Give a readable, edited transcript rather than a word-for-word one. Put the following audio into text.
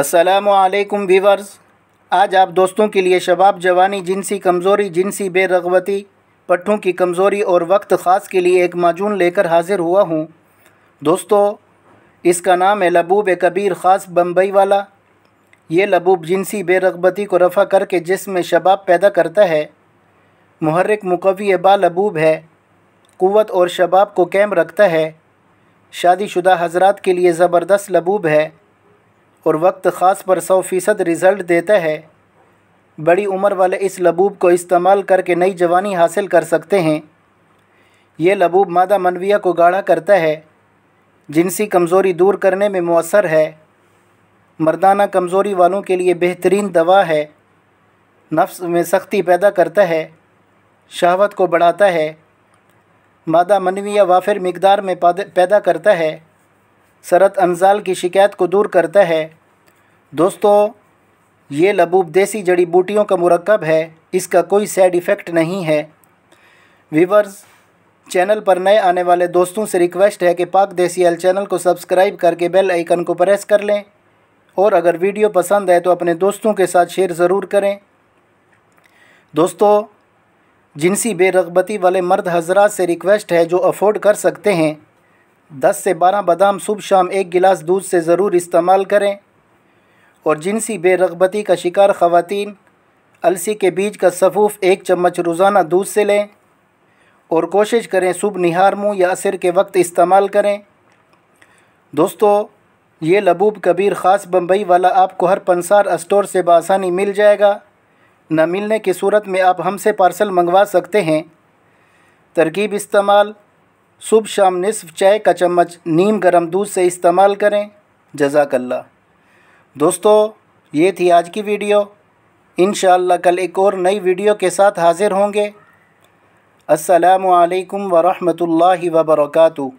अस्सलामुअलैकुम व्यूअर्स, आज आप दोस्तों के लिए शबाब जवानी, जिनसी कमज़ोरी, जिनसी बेरगवती, पट्ठों की कमज़ोरी और वक्त ख़ास के लिए एक माजून लेकर हाज़िर हुआ हूँ। दोस्तों, इसका नाम है लबूब कबीर ख़ास बम्बईवाला। ये लबूब जिनसी बेरगवती को रफ़ा करके जिस्म में शबाब पैदा करता है। मुहर्रिक मुक़वी बा लबूब है, क़ुव्वत और शबाब को कायम रखता है। शादीशुदा हज़रात के लिए ज़बरदस्त लबूब है और वक्त ख़ास पर 100% रिज़ल्ट देता है। बड़ी उम्र वाले इस लबूब को इस्तेमाल करके नई जवानी हासिल कर सकते हैं। यह लबूब मादा मनविया को गाढ़ा करता है, जिनसी कमज़ोरी दूर करने में मौसर है, मर्दाना कमज़ोरी वालों के लिए बेहतरीन दवा है, नफ्स में सख्ती पैदा करता है, शहवत को बढ़ाता है, मादा मनविया वाफिर मिकदार में पैदा करता है, सरत अनजाल की शिकायत को दूर करता है। दोस्तों, ये लबूब देसी जड़ी बूटियों का मुरक्कब है, इसका कोई साइड इफ़ेक्ट नहीं है। व्यूअर्स, चैनल पर नए आने वाले दोस्तों से रिक्वेस्ट है कि पाक देसी हेल्थ चैनल को सब्सक्राइब करके बेल आइकन को प्रेस कर लें और अगर वीडियो पसंद आए तो अपने दोस्तों के साथ शेयर ज़रूर करें। दोस्तों, जिनसी बेरगबती वाले मर्द हजरात से रिक्वेस्ट है जो अफोर्ड कर सकते हैं, 10 से 12 बादाम सुबह शाम एक गिलास दूध से ज़रूर इस्तेमाल करें। और जिनसी बेरगबती का शिकार ख़वातीन अलसी के बीज का सफ़ूफ़ 1 चम्मच रोज़ाना दूध से लें और कोशिश करें सुबह निहार मुँह या असर के वक्त इस्तेमाल करें। दोस्तों, ये लबूब कबीर ख़ास बम्बई वाला आपको हर पंसार स्टोर से बआसानी मिल जाएगा। न मिलने की सूरत में आप हमसे पार्सल मंगवा सकते हैं। तरकीब इस्तेमाल: सुबह शाम निसफ़ चाय का चम्मच नीम गरम दूध से इस्तेमाल करें। जज़ाकल्ला। दोस्तों, ये थी आज की वीडियो। इंशाअल्लाह कल एक और नई वीडियो के साथ हाज़िर होंगे। अस्सलामु अलैकुम वरहमतुल्लाहि वबरकातुहू।